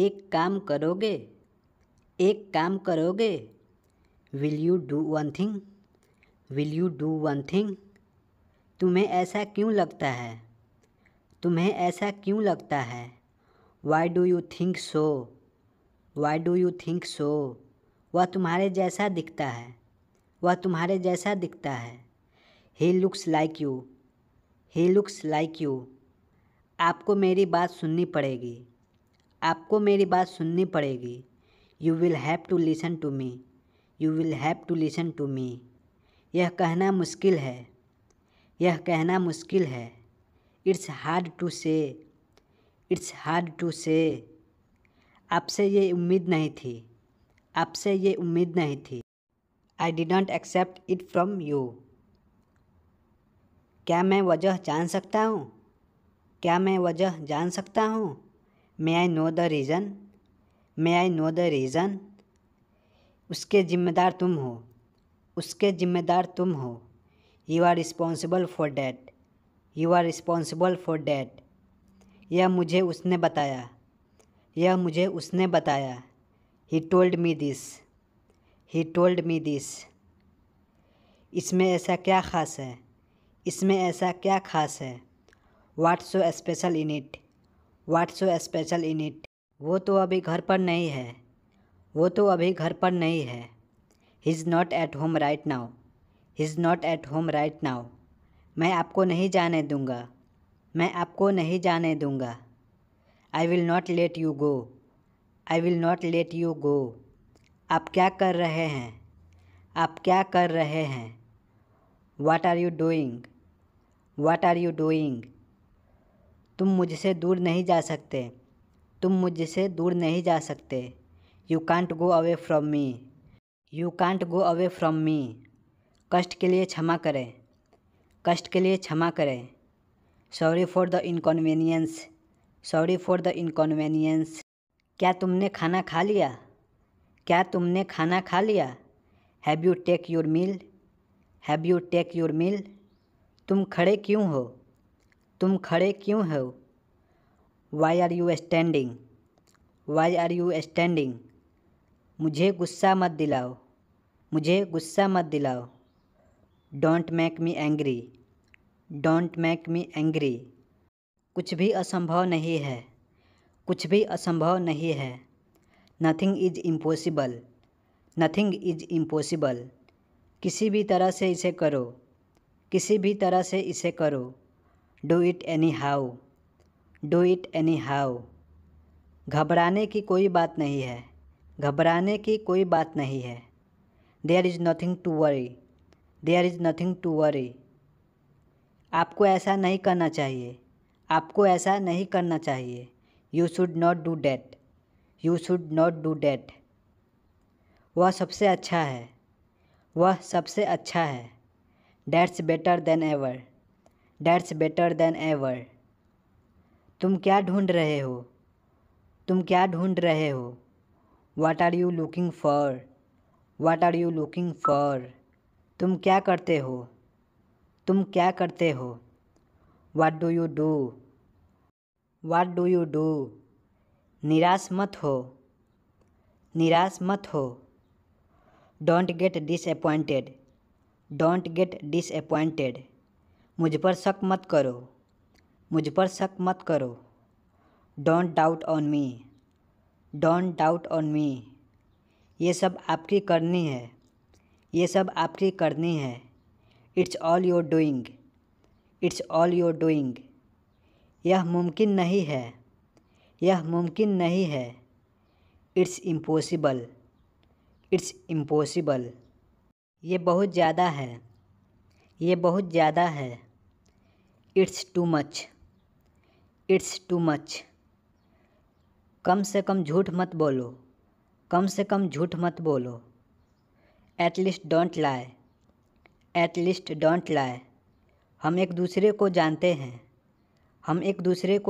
एक काम करोगे will you do one thing तुम्हें ऐसा क्यों लगता है why do you think so वह तुम्हारे जैसा दिखता है ही लुक्स लाइक यू आपको मेरी बात सुननी पड़ेगी you will have to listen to me यह कहना मुश्किल है इट्स हार्ड टू से आपसे ये उम्मीद नहीं थी I didn't accept it from you. क्या मैं वजह जान सकता हूँ may I know the reason उसके ज़िम्मेदार तुम हो you are responsible for that यह मुझे उसने बताया ही टोल्ड मी दिस इसमें ऐसा क्या खास है what's so special in it वो तो अभी घर पर नहीं है he is not at home right now मैं आपको नहीं जाने दूंगा I will not let you go आप क्या कर रहे हैं व्हाट आर यू डूइंग तुम मुझसे दूर नहीं जा सकते you can't go away from me कष्ट के लिए क्षमा करें सॉरी फॉर द इनकन्वीनियंस क्या तुमने खाना खा लिया have you take your meal तुम खड़े क्यों हो वाई आर यू स्टैंडिंग मुझे गुस्सा मत दिलाओ डोंट मेक मी एंग्री कुछ भी असंभव नहीं है नथिंग इज इम्पॉसिबल किसी भी तरह से इसे करो डू इट एनी हाउ घबराने की कोई बात नहीं है there is nothing to worry आपको ऐसा नहीं करना चाहिए you should not do that वह सबसे अच्छा है दैट्स बेटर देन एवर तुम क्या ढूंढ रहे हो what are you looking for तुम क्या करते हो व्हाट डू यू डू निराश मत हो डोंट गेट डिसअपॉइंटेड मुझ पर शक मत करो डोंट डाउट ऑन मी ये सब आपकी करनी है इट्स ऑल योर डूइंग यह मुमकिन नहीं है इट्स इम्पॉसिबल ये बहुत ज़्यादा है इट्स टू मच कम से कम झूठ मत बोलो एटलीस्ट डोंट लाई हम एक दूसरे को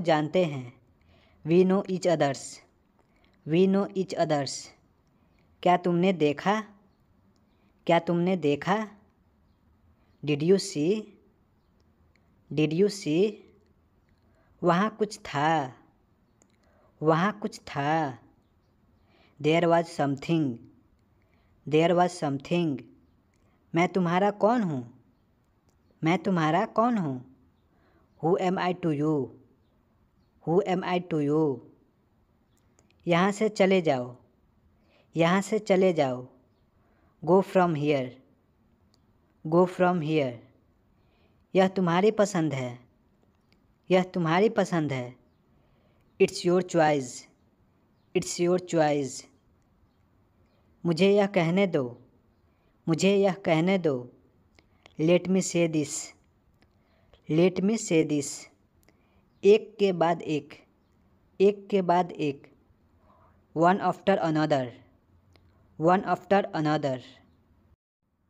जानते हैं वी नो ईच अदर्स क्या तुमने देखा डिड यू सी वहाँ कुछ था वहाँ कुछ था। There was something. मैं तुम्हारा कौन हूँ। Who am I to you. यहाँ से चले जाओ। Go from here. यह तुम्हारी पसंद है। It's your choice. मुझे यह कहने दो। लेट मी से दिस। एक के बाद एक। One after another.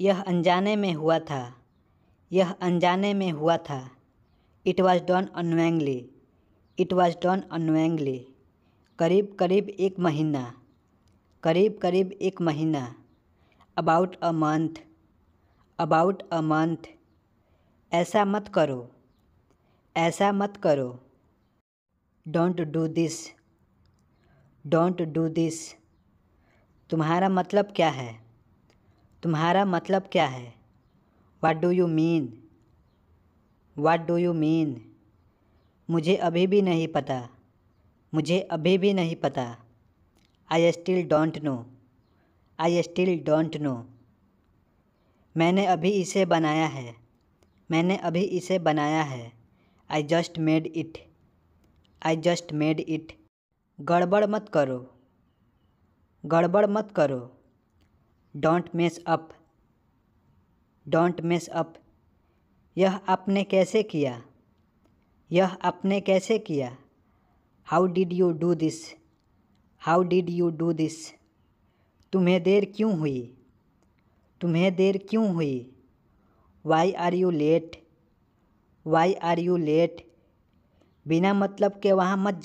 यह अनजाने में हुआ था। It was done unknowingly. करीब करीब एक महीना। About a month. ऐसा मत करो। Don't do this. तुम्हारा मतलब क्या है। What do you mean. मुझे अभी भी नहीं पता। I still don't know. मैंने अभी इसे बनाया है। I just made it. गड़बड़ मत करो। Don't mess up. यह आपने कैसे किया। How did you do this. तुम्हें देर क्यों हुई। Why are you late. बिना मतलब के वहाँ मत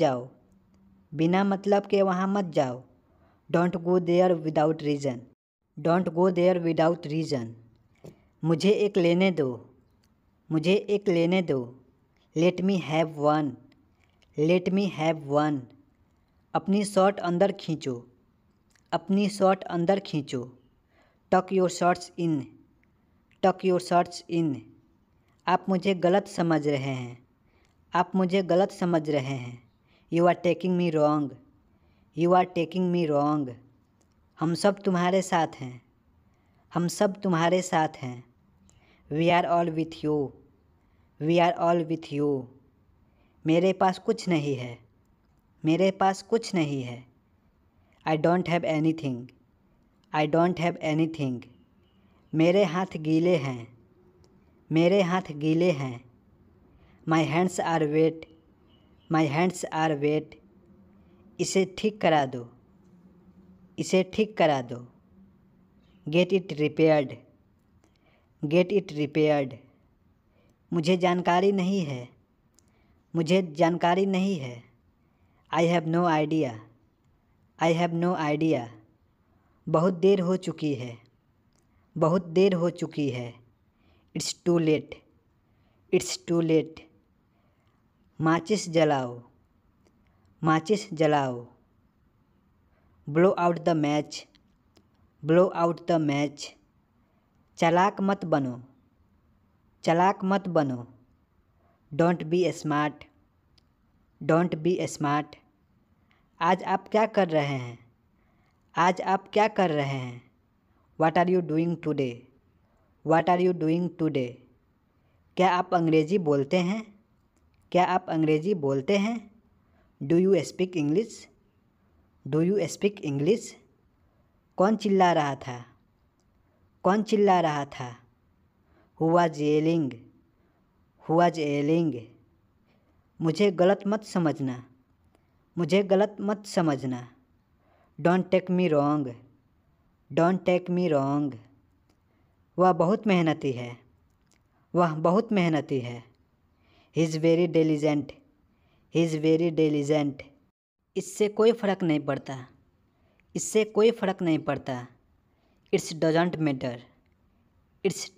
जाओ। Don't go there without reason. मुझे एक लेने दो। Let me have one. अपनी शॉट अंदर खींचो। टक योर शॉट्स इन। आप मुझे गलत समझ रहे हैं। You are taking me wrong. हम सब तुम्हारे साथ हैं। We are all with you. मेरे पास कुछ नहीं है। I don't have anything. मेरे हाथ गीले हैं। My hands are wet. इसे ठीक करा दो। Get it repaired. मुझे जानकारी नहीं है। I have no idea. बहुत देर हो चुकी है। It's too late. माचिस जलाओ। Blow out the match. चालाक मत बनो। Don't be smart. आज आप क्या कर रहे हैं। What are you doing today. क्या आप अंग्रेजी बोलते हैं। Do you speak English. कौन चिल्ला रहा था। Who was yelling. मुझे गलत मत समझना। Don't take me wrong. वह बहुत मेहनती है। He is very diligent. इससे कोई फ़र्क नहीं पड़ता। It's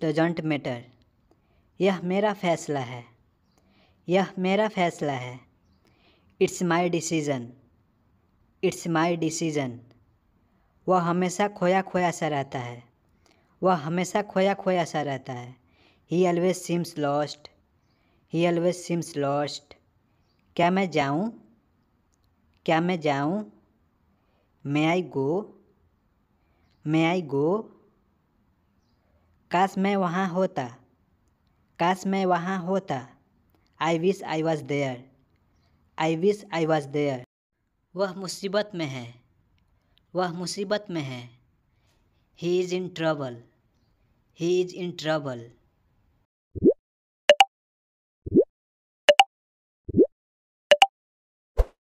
doesn't matter. यह मेरा फ़ैसला है। It's my decision. It's my decision. वह हमेशा खोया खोया सा रहता है, वह हमेशा खोया खोया सा रहता है। He always seems lost. क्या मैं जाऊँ, क्या मैं जाऊँ, मे आई गो, मे आई गो। काश मैं वहाँ होता, काश मैं वहाँ होता। I wish I was there, I wish I was there. वह मुसीबत में है, वह मुसीबत में है। He is in trouble, he is in trouble.